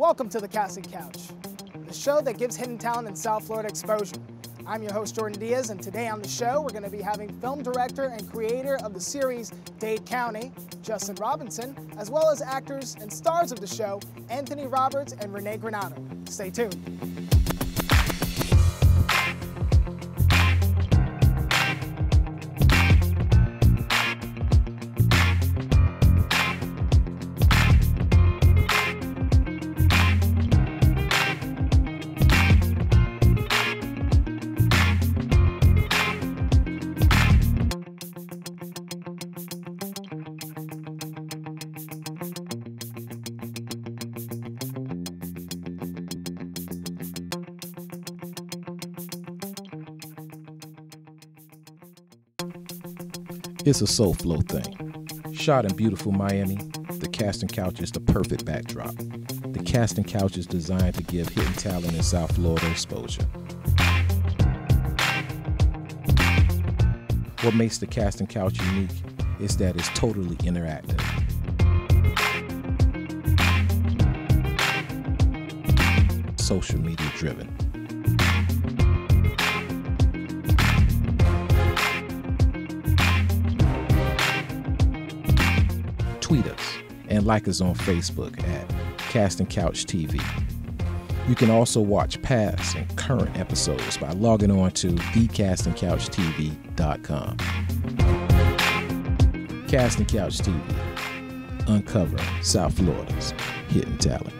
Welcome to the Casting Couch, the show that gives hidden talent in South Florida exposure. I'm your host, Jordan Diaz, and today on the show, we're going to be having film director and creator of the series Dade County, Justin Robinson, as well as actors and stars of the show, Anthony Roberts and René Granado. Stay tuned. It's a Soulflow thing. Shot in beautiful Miami, the Casting Couch is the perfect backdrop. The Casting Couch is designed to give hidden talent in South Florida exposure. What makes the Casting Couch unique is that it's totally interactive. Social media driven. Tweet us and like us on Facebook at Casting Couch TV. You can also watch past and current episodes by logging on to thecastingcouchtv.com. Casting Couch TV, uncovering South Florida's hidden talent.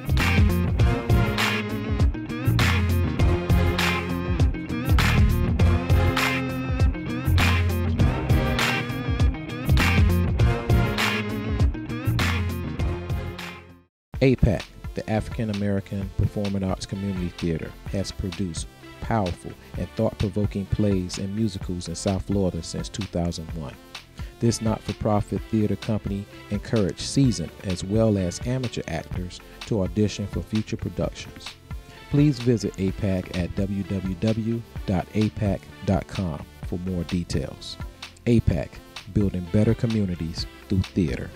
APAC, the African American Performing Arts Community Theater, has produced powerful and thought-provoking plays and musicals in South Florida since 2001. This not-for-profit theater company encouraged seasoned as well as amateur actors to audition for future productions. Please visit APAC at www.apac.com for more details. APAC, building better communities through theater.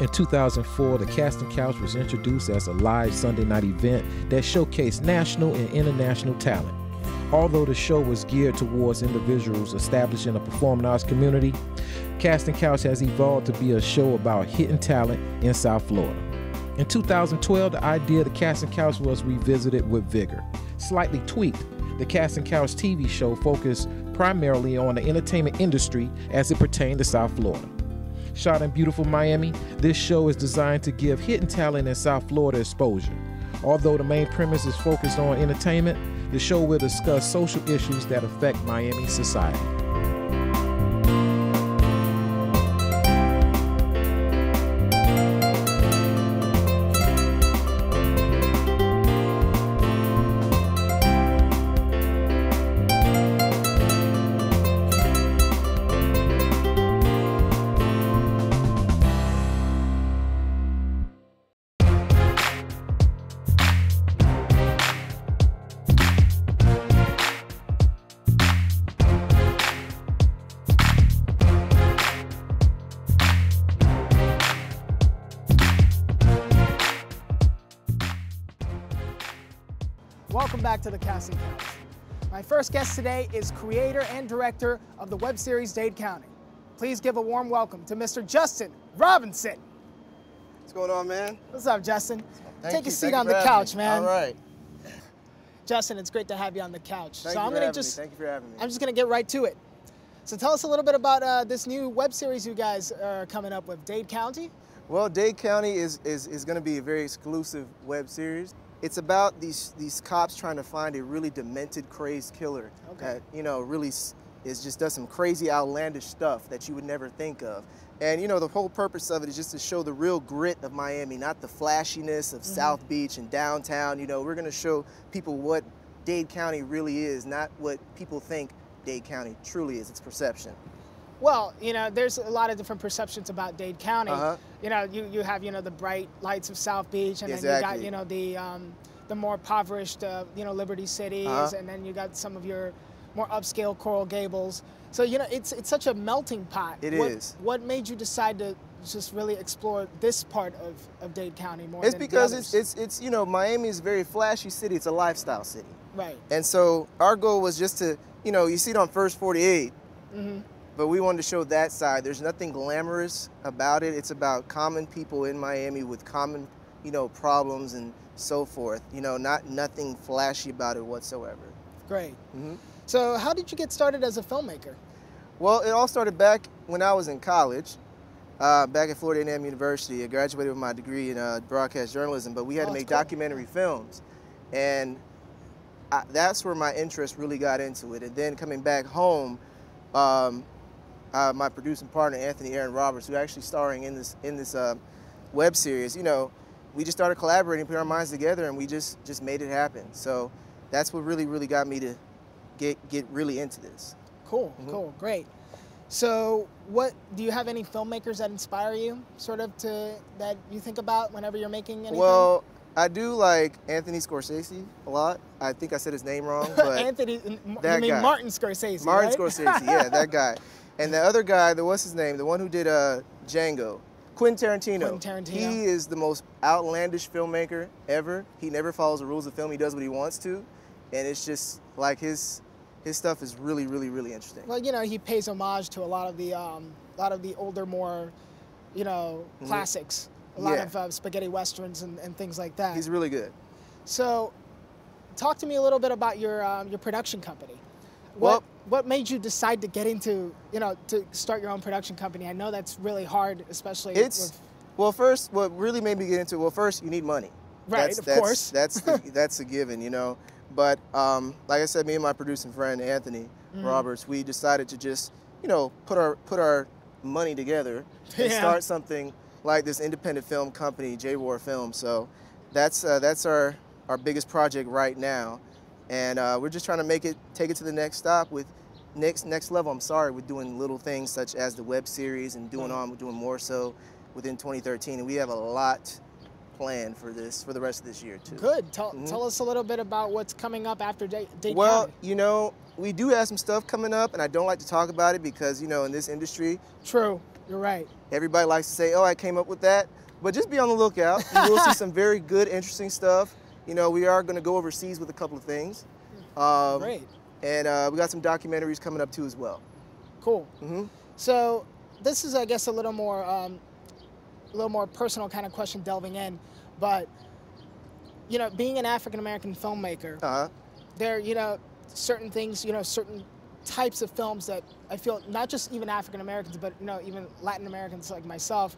In 2004, the Casting Couch was introduced as a live Sunday night event that showcased national and international talent. Although the show was geared towards individuals establishing a performing arts community, Casting Couch has evolved to be a show about hidden talent in South Florida. In 2012, the idea of the Casting Couch was revisited with vigor. Slightly tweaked, the Casting Couch TV show focused primarily on the entertainment industry as it pertained to South Florida. Shot in beautiful Miami, this show is designed to give hidden talent in South Florida exposure. Although the main premise is focused on entertainment, the show will discuss social issues that affect Miami society. Back to the Casting Couch. My first guest today is creator and director of the web series Dade County. Please give a warm welcome to Mr. Justin Robinson. What's going on, man? What's up, Justin? Take a seat on the couch, man. All right. Justin, it's great to have you on the couch. Thank you for having me. I'm just going to get right to it. So tell us a little bit about this new web series you guys are coming up with, Dade County. Well, Dade County is going to be a very exclusive web series. It's about these cops trying to find a really demented, crazed killer that, you know, really just does some crazy, outlandish stuff that you would never think of. And, you know, the whole purpose of it is just to show the real grit of Miami, not the flashiness of South Beach and downtown. You know, we're going to show people what Dade County really is, not what people think Dade County truly is. It's perception. Well, you know, there's a lot of different perceptions about Dade County. You know, you have, you know, the bright lights of South Beach, and then you got, you know, the more impoverished, you know, Liberty cities, and then you got some of your more upscale Coral Gables. So, you know, it's such a melting pot. It is. What made you decide to just really explore this part of Dade County more? It's because it's you know, Miami is a very flashy city. It's a lifestyle city. Right. And so our goal was just to, you know, you see it on First 48, mm-hmm. but we wanted to show that side. There's nothing glamorous about it. It's about common people in Miami with common, you know, problems and so forth. You know, nothing flashy about it whatsoever. Great. Mm-hmm. So how did you get started as a filmmaker? Well, it all started back when I was in college. Back at Florida A&M University. I graduated with my degree in broadcast journalism, but we had to make documentary films. And that's where my interest really got into it. And then coming back home, my producing partner, Anthony Roberts, who's actually starring in this web series, you know, we just started collaborating, put our minds together, and we just made it happen. So that's what really, really got me to get really into this. Cool, mm-hmm. cool, great. So what, do you have any filmmakers that inspire you, sort of, to, that you think about whenever you're making anything? Well, I do like Anthony Scorsese a lot. I think I said his name wrong, but Anthony, that you mean guy. Martin Scorsese, Martin, right? Scorsese, yeah, that guy. And the other guy, what's his name, the one who did Django, Quentin Tarantino. Quentin Tarantino. He is the most outlandish filmmaker ever. He never follows the rules of film. He does what he wants to, and it's just like his stuff is really, really, really interesting. Well, you know, he pays homage to a lot of the older, more, you know, classics. A lot of spaghetti westerns and things like that. He's really good. So, talk to me a little bit about your production company. What made you decide to get into, you know, to start your own production company? I know that's really hard, especially. Well, first, you need money. Right, of course. That's a given, you know. But like I said, me and my producing friend Anthony Roberts, we decided to just, you know, put our money together and start something like this independent film company, J-War Film. So that's our biggest project right now, and we're just trying to take it to the next stop with next level. I'm sorry, with doing little things such as the web series and doing more so within 2013, and we have a lot planned for the rest of this year too. Good. Tell us a little bit about what's coming up after Dade County. Well, you know, we do have some stuff coming up, and I don't like to talk about it because, you know, in this industry. True, you're right. Everybody likes to say, "Oh, I came up with that," but just be on the lookout. You will see some very good, interesting stuff. You know, we are going to go overseas with a couple of things. Great. And we got some documentaries coming up too as well. Cool. Mm-hmm. So this is, I guess, a little more personal kind of question delving in, but, you know, being an African-American filmmaker, there, you know, certain things, you know, certain types of films that I feel not just even African-Americans, but, you know, even Latin Americans like myself,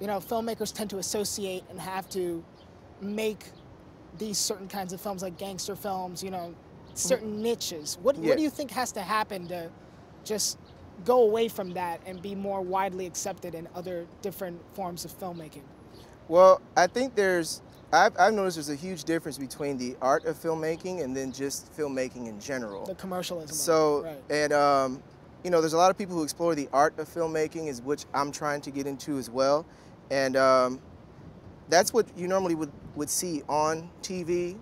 you know, filmmakers tend to associate and have to make these certain kinds of films, like gangster films, you know, certain niches. What do you think has to happen to just go away from that and be more widely accepted in other different forms of filmmaking? Well, I think I've noticed there's a huge difference between the art of filmmaking and then just filmmaking in general. The commercialism. So, right. And, you know, there's a lot of people who explore the art of filmmaking, is which I'm trying to get into as well. And that's what you normally would see on TV,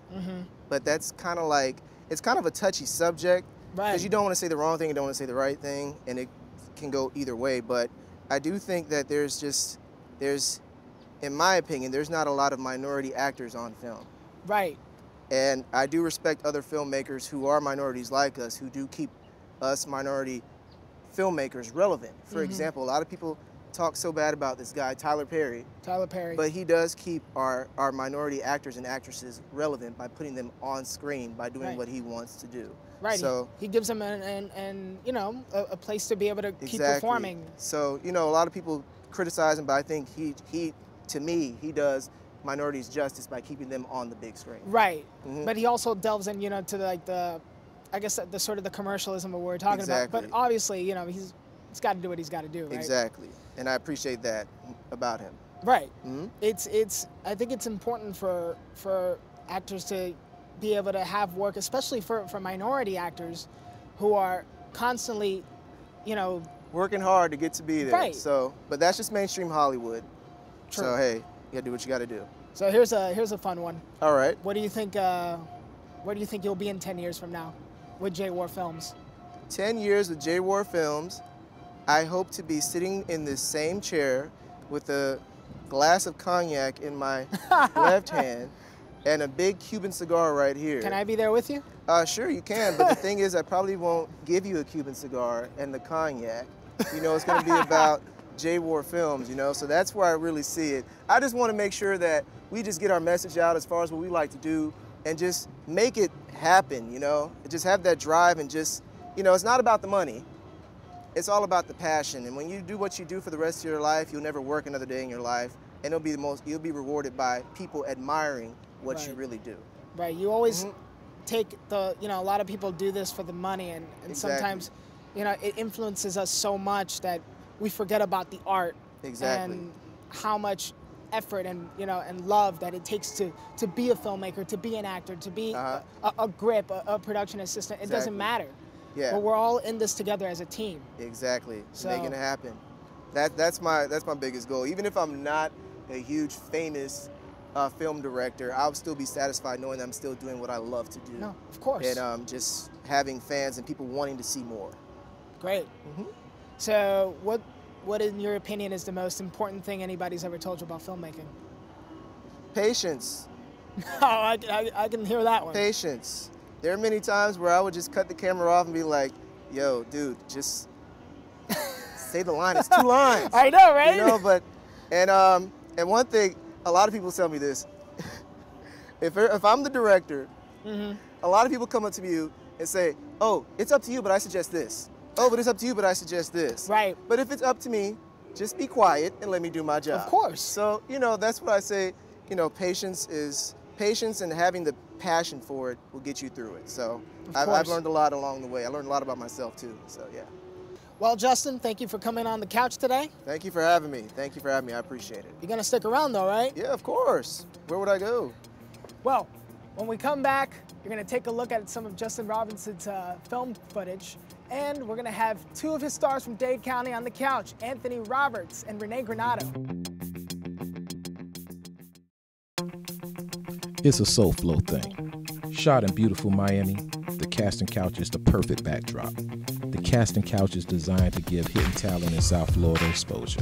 but that's kind of like, it's kind of a touchy subject. Because you don't want to say the wrong thing, you don't want to say the right thing, and it can go either way. But I do think that there's, in my opinion, there's not a lot of minority actors on film. Right. And I do respect other filmmakers who are minorities like us, who do keep us minority filmmakers relevant. For example, a lot of people talk so bad about this guy, Tyler Perry. Tyler Perry. But he does keep our minority actors and actresses relevant by putting them on screen, by doing what he wants to do. Right, so, he gives them an you know, a place to be able to keep performing. So, you know, a lot of people criticize him, but I think to me, he does minorities justice by keeping them on the big screen. Right, but he also delves in, you know, to like the, I guess the sort of the commercialism of what we're talking about. But obviously, you know, he's got to do what he's got to do, right? Exactly, and I appreciate that about him. Right, I think it's important for actors to be able to have work, especially for minority actors who are constantly, you know, working hard to get to be there. Right. So, but that's just mainstream Hollywood. True. So, hey, you gotta do what you gotta do. So here's a fun one. All right. What do you think you'll be in 10 years from now with J-War Films? 10 years with J-War Films, I hope to be sitting in this same chair with a glass of cognac in my left hand and a big Cuban cigar right here. Can I be there with you? Sure, you can, but the thing is I probably won't give you a Cuban cigar and the cognac. You know, it's gonna be about J-War Films, you know, so that's where I really see it. I just wanna make sure that we just get our message out as far as what we like to do and just make it happen, you know? Just have that drive and just, you know, it's not about the money. It's all about the passion. And when you do what you do for the rest of your life, you'll never work another day in your life. And it'll be the most, you'll be rewarded by people admiring what you really do. Right, you always take the, you know, a lot of people do this for the money and sometimes, you know, it influences us so much that we forget about the art. Exactly. And how much effort and, you know, and love that it takes to be a filmmaker, to be an actor, to be a grip, a production assistant. It doesn't matter. Yeah. But we're all in this together as a team. Exactly. So, making it happen. That's my biggest goal. Even if I'm not a huge famous film director, I'll still be satisfied knowing that I'm still doing what I love to do. No, of course. And just having fans and people wanting to see more. Great. Mm-hmm. So what in your opinion is the most important thing anybody's ever told you about filmmaking? Patience. Oh, I can hear that one. Patience. There are many times where I would just cut the camera off and be like, yo, dude, just say the line. It's 2 lines. I know, right? You know, but, and one thing, a lot of people tell me this. If I'm the director, a lot of people come up to you and say, oh, it's up to you, but I suggest this. Oh, but it's up to you, but I suggest this. Right. But if it's up to me, just be quiet and let me do my job. Of course. So, you know, that's what I say, you know, patience and having the passion for it will get you through it. So I've learned a lot along the way. I learned a lot about myself too, so yeah. Well, Justin, thank you for coming on the couch today. Thank you for having me. Thank you for having me. I appreciate it. You're gonna stick around though, right? Yeah, of course. Where would I go? Well, when we come back, you're gonna take a look at some of Justin Robinson's film footage, and we're gonna have 2 of his stars from Dade County on the couch, Anthony Roberts and René Granado. It's a Soulflow thing. Shot in beautiful Miami, the Casting Couch is the perfect backdrop. The Casting Couch is designed to give hidden talent in South Florida exposure.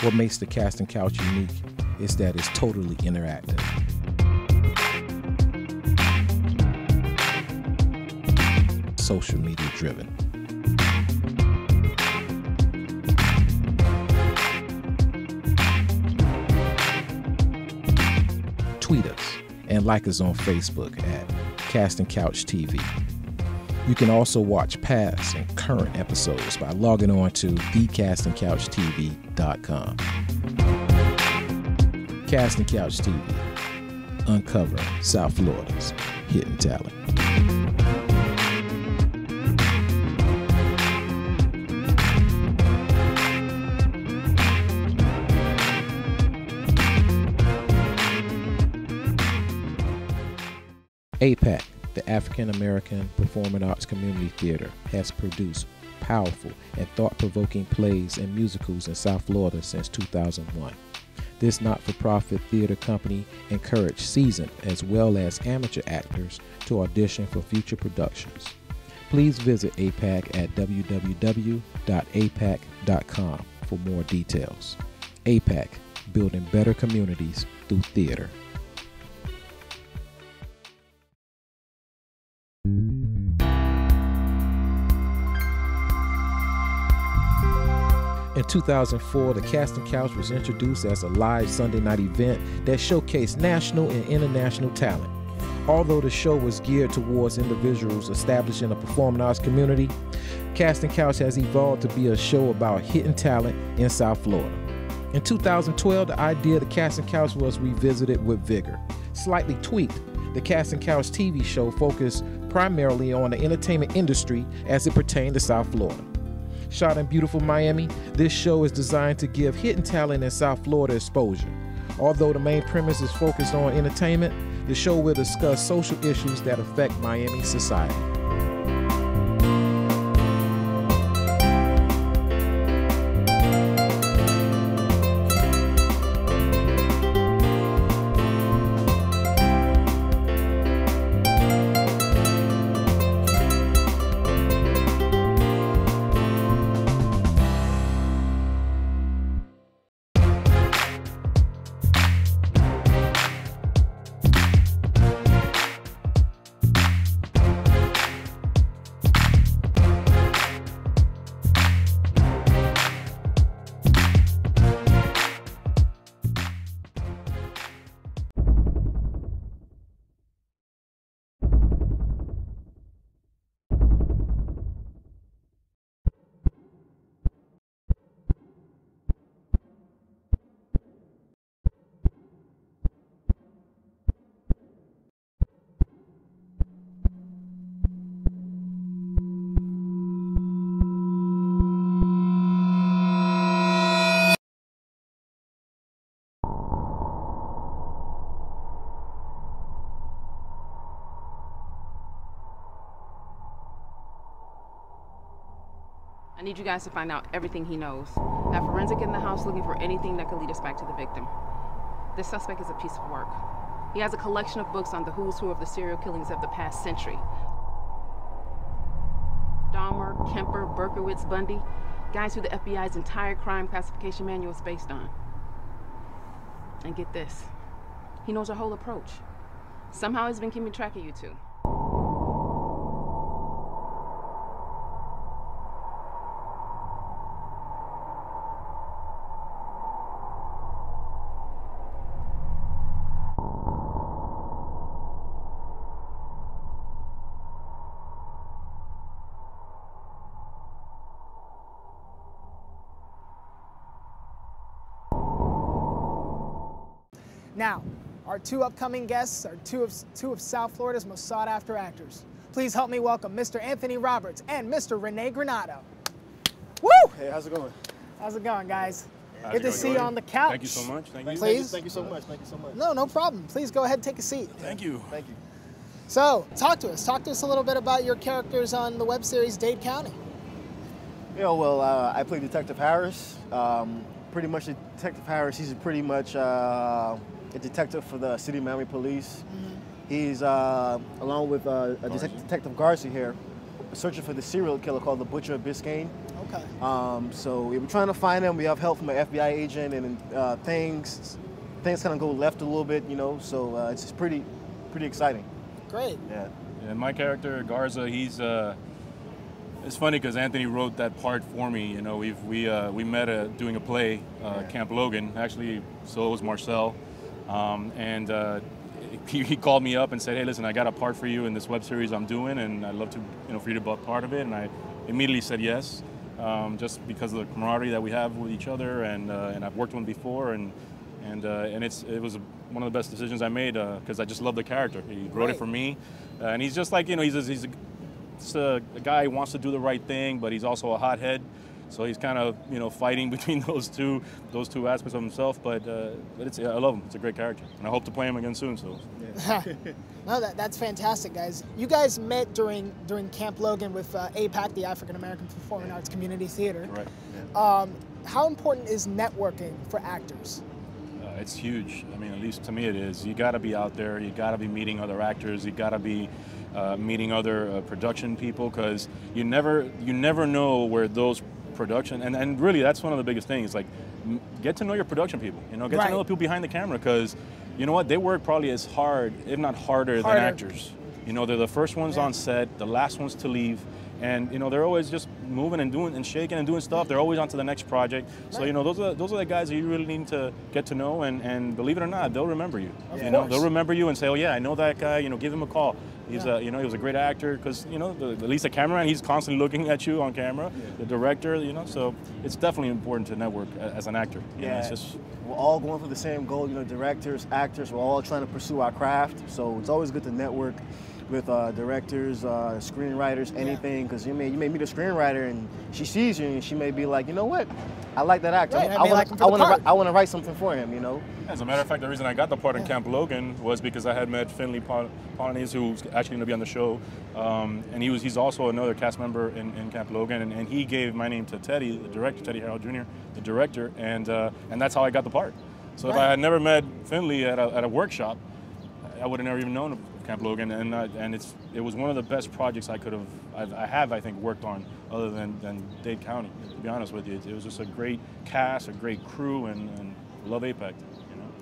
What makes the Casting Couch unique is that it's totally interactive. Social media driven. Tweet us and like us on Facebook at Casting Couch TV. You can also watch past and current episodes by logging on to thecastingcouchtv.com. Casting Couch TV, uncovering South Florida's hidden talent. APAC, the African American Performing Arts Community Theater, has produced powerful and thought-provoking plays and musicals in South Florida since 2001. This not-for-profit theater company encouraged seasoned as well as amateur actors to audition for future productions. Please visit APAC at www.apac.com for more details. APAC, building better communities through theater. In 2004, the Casting Couch was introduced as a live Sunday night event that showcased national and international talent. Although the show was geared towards individuals establishing a performing arts community, Casting Couch has evolved to be a show about hidden talent in South Florida. In 2012, the idea of the Casting Couch was revisited with vigor. Slightly tweaked, the Casting Couch TV show focused primarily on the entertainment industry as it pertained to South Florida. Shot in beautiful Miami, this show is designed to give hidden talent in South Florida exposure. Although the main premise is focused on entertainment, the show will discuss social issues that affect Miami society. I need you guys to find out everything he knows. That forensic in the house looking for anything that could lead us back to the victim. This suspect is a piece of work. He has a collection of books on the who's who of the serial killings of the past century. Dahmer, Kemper, Berkowitz, Bundy, guys who the FBI's entire crime classification manual is based on. And get this, he knows our whole approach. Somehow he's been keeping track of you two. Now, our two upcoming guests are two of South Florida's most sought-after actors. Please help me welcome Mr. Anthony Roberts and Mr. René Granado. Woo! Hey, how's it going? How's it going, guys? How's Good to see you on the couch. Thank you so much. Thank you so much. No, no problem. Please go ahead and take a seat. Thank you. Thank you. So, talk to us. Talk to us a little bit about your characters on the web series Dade County. Yeah, well, I play Detective Harris. He's a detective for the City of Miami Police. Mm-hmm. He's, along with Detective Garcia here, searching for the serial killer called the Butcher of Biscayne. Okay. So we were trying to find him. We have help from an FBI agent, and things kind of go left a little bit, you know. So it's just pretty exciting. Great. Yeah. And my character Garza, he's. It's funny because Anthony wrote that part for me. You know, we met doing a play, Camp Logan. Actually, so was Marcel. He called me up and said, "Hey, listen, I got a part for you in this web series I'm doing, and I'd love to, for you to be a part of it." And I immediately said yes, just because of the camaraderie that we have with each other, and I've worked with him before, and it was one of the best decisions I made because I just love the character. He wrote it for me, and he's just like he's a guy who wants to do the right thing, but he's also a hothead. So he's kind of, fighting between those two aspects of himself. But I love him. It's a great character, and I hope to play him again soon. So. Yeah. No, that's fantastic, guys. You guys met during Camp Logan with APAC, the African American Performing Arts Community Theater. Right. Yeah. How important is networking for actors? It's huge. I mean, at least to me, it is. You got to be out there. You got to be meeting other actors. You got to be. Meeting other production people, because you never know where those production and really that's one of the biggest things. Like, get to know your production people. Get to know the people behind the camera, because you know what, they work probably as hard, if not harder than actors. They're the first ones on set, the last ones to leave, and they're always just moving and doing and shaking and doing stuff. They're always on to the next project. So those are the guys that you really need to get to know, and believe it or not, they'll remember you. They'll remember you and say, "Oh yeah, I know that guy. Give him a call. He's he was a great actor," because at least the cameraman, he's constantly looking at you on camera. Yeah. The director, so it's definitely important to network as an actor. We're all going for the same goal. Directors, actors, we're all trying to pursue our craft. So it's always good to network with directors, screenwriters, anything, because you may meet a screenwriter and she sees you and she may be like, "You know what? I like that actor. I want to write something for him." As a matter of fact, the reason I got the part in Camp Logan was because I had met Finley Polines, who's actually going to be on the show, and he's also another cast member in Camp Logan, and he gave my name to Teddy, the director, Teddy Harold Jr., the director, and that's how I got the part. So if I had never met Finley at a workshop, I would have never even known him. Camp Logan, and it was one of the best projects I think worked on, other than Dade County, to be honest with you. It was just a great cast, a great crew, and love APAC.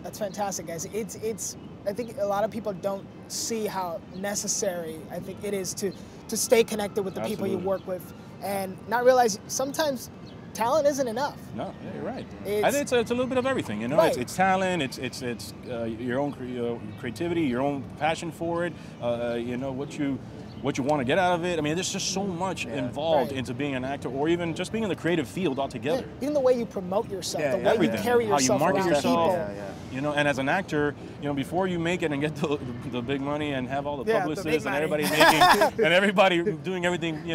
That's fantastic, guys. It's I think a lot of people don't see how necessary I think it is to stay connected with the people you work with, and not realize sometimes talent isn't enough. No, yeah, you're right. I think it's a little bit of everything, It's talent, it's your own creativity, your own passion for it. What you want to get out of it. I mean, there's just so much involved into being an actor, or even just being in the creative field altogether. Yeah, even the way you promote yourself, the way you carry yourself, how you market yourself. And as an actor, before you make it and get the big money and have all the publicists and everybody doing everything,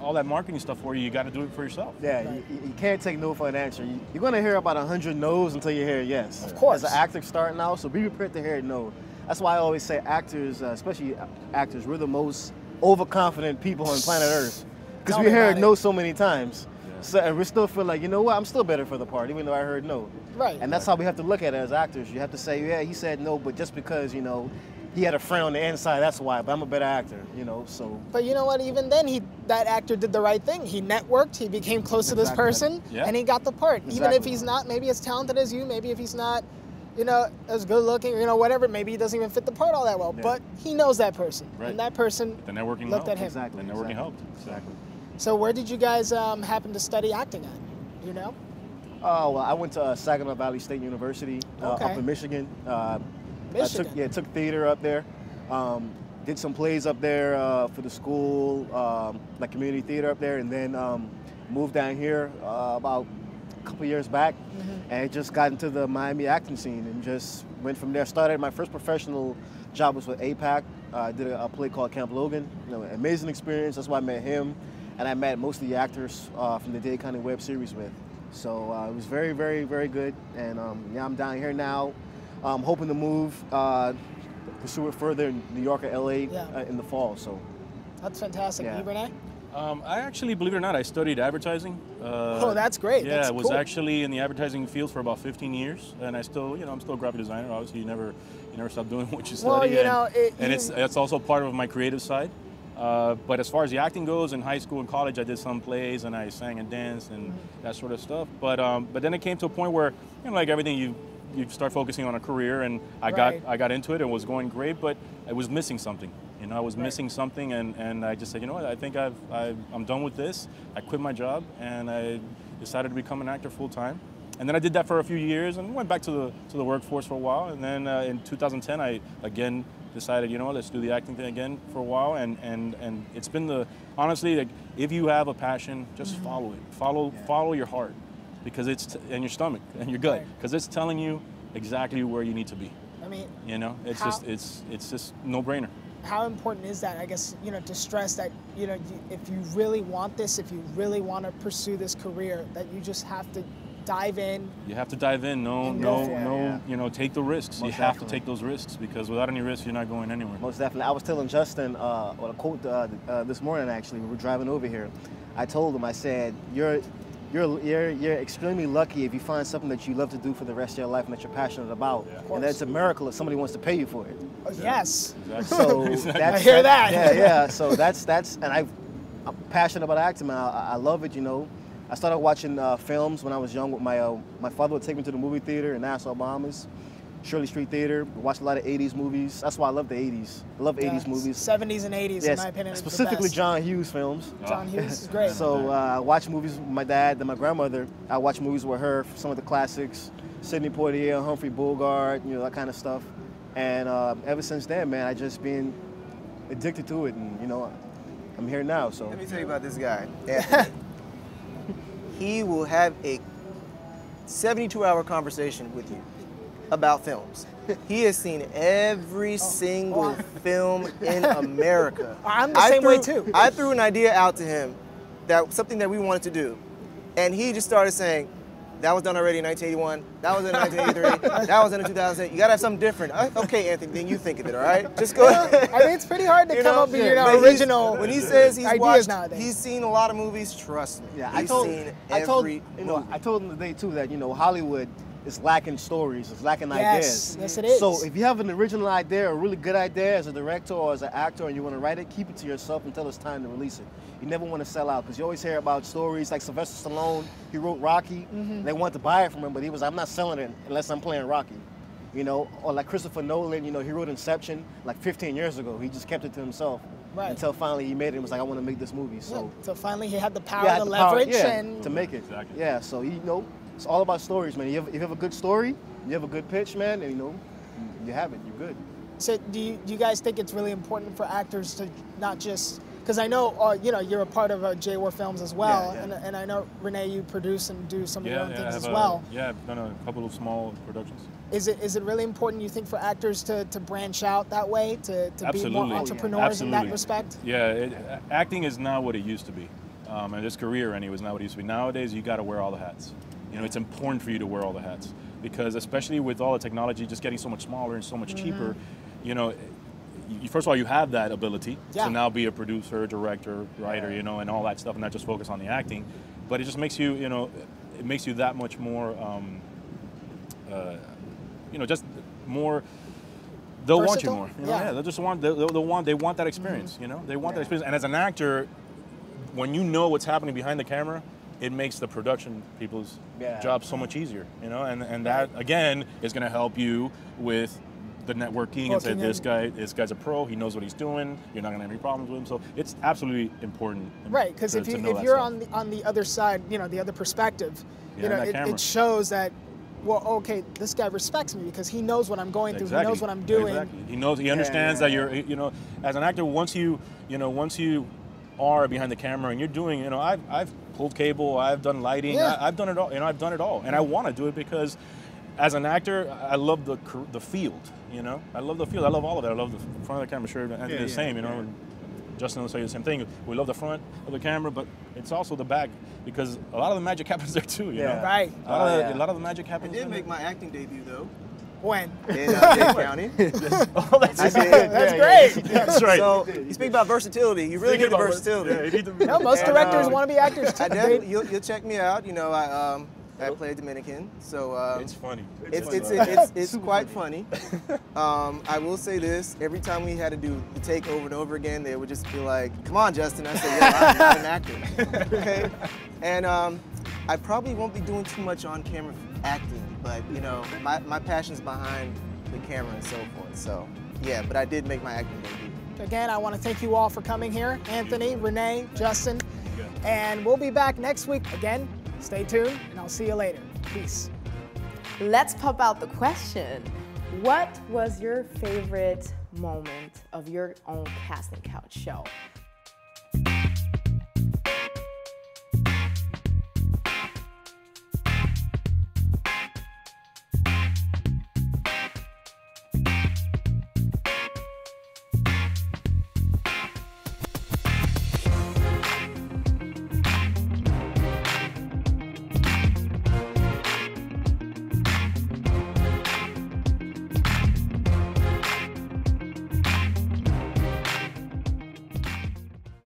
all that marketing stuff for you, you got to do it for yourself. Yeah, you can't take no for an answer. You're going to hear about 100 no's until you hear a yes. Of course. As an actor starting out, so be prepared to hear a no. That's why I always say actors, especially actors, we're the most overconfident people on planet Earth, because we heard no so many times. So, and we still feel like, you know what, I'm still better for the part, even though I heard no. Right. And that's how we have to look at it as actors. You have to say, yeah, he said no, but just because, you know, he had a friend on the inside, that's why, but I'm a better actor, you know, so. But you know what, even then, that actor did the right thing. He networked, he became close to this person, and he got the part. Exactly. Even if he's not maybe as talented as you, maybe if he's not, you know, as good looking, you know, whatever, maybe he doesn't even fit the part all that well, but he knows that person. Right. And that person looked at him. Exactly. The networking helped, exactly. So where did you guys happen to study acting at, you know? Oh, well, I went to Saginaw Valley State University up in Michigan. Michigan. I took theater up there, did some plays up there for the school, like community theater up there, and then moved down here about a couple years back, and just got into the Miami acting scene and just went from there. Started my first professional job was with APAC. I did a play called Camp Logan. You know, amazing experience. That's why I met him, and I met most of the actors from the Dade County web series with. So it was very, very, very good. And yeah, I'm down here now. I'm hoping to move, pursue it further in New York or LA in the fall. So that's fantastic. You, René? I actually, believe it or not, I studied advertising. Oh, that's great. Yeah, I was actually in the advertising field for about 15 years, and I still, you know, I'm still a graphic designer. Obviously, you never stop doing what you study. Well, you know, it's also part of my creative side. But as far as the acting goes, in high school and college, I did some plays and I sang and danced and that sort of stuff. But then it came to a point where, you know, like everything you start focusing on a career, and I got into it and was going great, but I was missing something. You know, I was missing something, and I just said, you know what, I think I'm done with this. I quit my job, and I decided to become an actor full time. And then I did that for a few years, and went back to the workforce for a while. And then in 2010, I again decided, you know what, let's do the acting thing again for a while. And it's been honestly, like, if you have a passion, just follow it. Follow your heart. Because and your stomach and your gut, because it's telling you exactly where you need to be. I mean, you know, it's just no brainer. How important is that? I guess, you know, to stress that, you know, if you really want this, if you really want to pursue this career, that you just have to dive in. You have to dive in. You know, take the risks. Most definitely. Have to take those risks, because without any risks, you're not going anywhere. Most definitely. I was telling Justin on a quote this morning, actually, we were driving over here. I told him, I said, you're extremely lucky if you find something that you love to do for the rest of your life and that you're passionate about. Yeah. And that's a miracle if somebody wants to pay you for it. Oh, yeah. Yes. Exactly. So exactly. I hear that. Yeah. So I'm passionate about acting, man. I love it, you know. I started watching films when I was young. With my father would take me to the movie theater in Nassau, Bahamas. Shirley Street Theater, we watched a lot of 80s movies. That's why I love the 80s. I love 80s movies. 70s and 80s, in my opinion. Specifically John Hughes films. Oh. John Hughes is great. So I watch movies with my dad, then my grandmother. I watch movies with her, some of the classics, Sidney Poitier, Humphrey Bogart, you know, that kind of stuff. And ever since then, man, I just been addicted to it, and you know, I'm here now, so. Let me tell you about this guy. He will have a 72-hour conversation with you about films. He has seen every single film in America. I'm the same way too. I threw an idea out to him, something that we wanted to do, and he just started saying, that was done already in 1981, that was in 1983, that was in 2008, you gotta have something different. Okay, Anthony, then you think of it, all right? Just go ahead. I mean, it's pretty hard to come up with your original ideas. When he says he's watched, he's seen a lot of movies, trust me. Yeah, I told him today too that, you know, Hollywood, it's lacking stories, it's lacking ideas. Yes, it is. So if you have an original idea, a really good idea as a director or as an actor, and you want to write it, keep it to yourself until it's time to release it. You never want to sell out, because you always hear about stories like Sylvester Stallone, he wrote Rocky, they wanted to buy it from him, but he was, I'm not selling it unless I'm playing Rocky. You know, or like Christopher Nolan, you know, he wrote Inception like 15 years ago, he just kept it to himself. Right. Until finally he made it and was like, I want to make this movie, so. So finally he had the power, the leverage, to make it. Exactly. Yeah, so you know, it's all about stories, man. If you have a good story, you have a good pitch, man, and you know, you have it, you're good. So do you guys think it's really important for actors to not just, because I know, you know, you're a part of J-War Films as well, and I know, René, you produce and do some of your own things as well. Yeah, I've done a couple of small productions. Is it really important, you think, for actors to branch out that way, to be more entrepreneurs in that respect? Yeah, acting is not what it used to be. And this career, anyway, is not what it used to be. Nowadays, you got to wear all the hats. You know, it's important for you to wear all the hats, because especially with all the technology just getting so much smaller and so much cheaper, you know, first of all, you have that ability to now be a producer, director, writer, you know, and all that stuff, and not just focus on the acting. But it just makes you, it makes you that much more, just more. They'll versatile? Want you more. Yeah. They'll just want. They want that experience. Mm-hmm. They want that experience. And as an actor, when you know what's happening behind the camera, it makes the production people's job so much easier. And that again is going to help you with the networking and say this guy's a pro. He knows what he's doing. You're not going to have any problems with him. So it's absolutely important. Right, because if you're on the other side, the other perspective, it shows that. Well, okay, this guy respects me because he knows what I'm going through. He knows what I'm doing. He knows. He understands that you're. As an actor, once you are behind the camera and you're doing. I've pulled cable. I've done lighting. I've done it all. I've done it all, and I want to do it because, as an actor, I love the field. I love the field. I love all of that. I love the front of the camera. Sure, Anthony the same. Justin will say the same thing. We love the front of the camera, but it's also the back because a lot of the magic happens there too. A lot of the magic happens. I did make my acting debut though. When? In Dade County. Oh, that's great. That's right. So you speak about versatility. You really need the versatility. No, most directors want to be actors too. You'll check me out. I play a Dominican, so it's funny. It's quite funny. I will say this: every time we had to do the take over and over again, they would just be like, "Come on, Justin!" I said, "I'm not an actor." Okay, and I probably won't be doing too much on camera acting, but my passion's behind the camera and so forth. So yeah, but I did make my acting debut. Again, I want to thank you all for coming here, Anthony, Renee, Justin, and we'll be back next week again. Stay tuned, and I'll see you later. Peace. Let's pop out the question. What was your favorite moment of your own Casting Couch show?